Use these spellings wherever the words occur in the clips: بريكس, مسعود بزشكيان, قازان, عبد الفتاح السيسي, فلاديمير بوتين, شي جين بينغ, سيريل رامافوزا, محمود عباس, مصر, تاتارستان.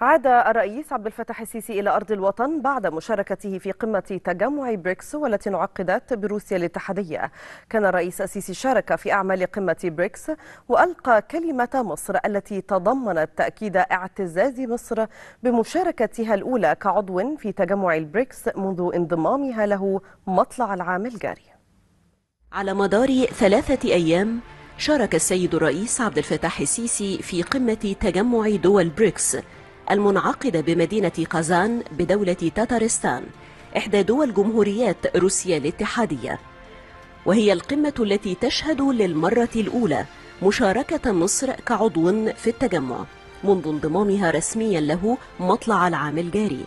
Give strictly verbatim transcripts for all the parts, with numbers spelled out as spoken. عاد الرئيس عبد الفتاح السيسي إلى أرض الوطن بعد مشاركته في قمة تجمع بريكس والتي انعقدت بروسيا الاتحادية. كان الرئيس السيسي شارك في أعمال قمة بريكس وألقى كلمة مصر التي تضمنت تأكيد اعتزاز مصر بمشاركتها الأولى كعضو في تجمع البريكس منذ انضمامها له مطلع العام الجاري. على مدار ثلاثة أيام شارك السيد الرئيس عبد الفتاح السيسي في قمة تجمع دول بريكس المنعقدة بمدينة قازان بدولة تاتارستان، إحدى دول جمهوريات روسيا الاتحادية، وهي القمة التي تشهد للمرة الأولى مشاركة مصر كعضو في التجمع منذ انضمامها رسميا له مطلع العام الجاري.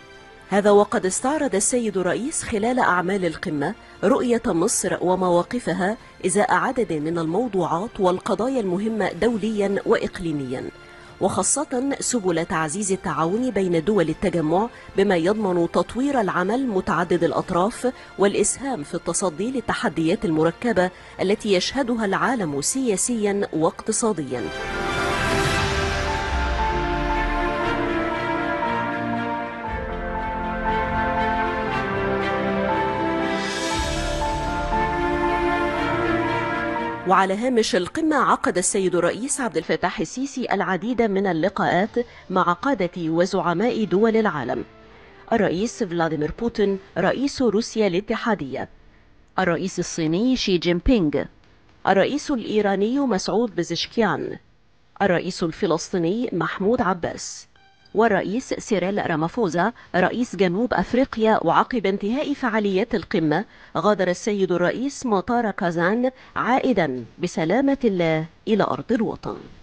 هذا وقد استعرض السيد الرئيس خلال أعمال القمة رؤية مصر ومواقفها إزاء عدد من الموضوعات والقضايا المهمة دوليا وإقليميا، وخاصة سبل تعزيز التعاون بين دول التجمع بما يضمن تطوير العمل متعدد الأطراف والإسهام في التصدي للتحديات المركبة التي يشهدها العالم سياسيا واقتصاديا. وعلى هامش القمة عقد السيد الرئيس عبد الفتاح السيسي العديد من اللقاءات مع قادة وزعماء دول العالم: الرئيس فلاديمير بوتين رئيس روسيا الاتحادية، الرئيس الصيني شي جين بينغ، الرئيس الإيراني مسعود بزشكيان، الرئيس الفلسطيني محمود عباس، والرئيس سيريل رامافوزا رئيس جنوب أفريقيا. وعقب انتهاء فعاليات القمة غادر السيد الرئيس مطار قازان عائدا بسلامة الله إلى أرض الوطن.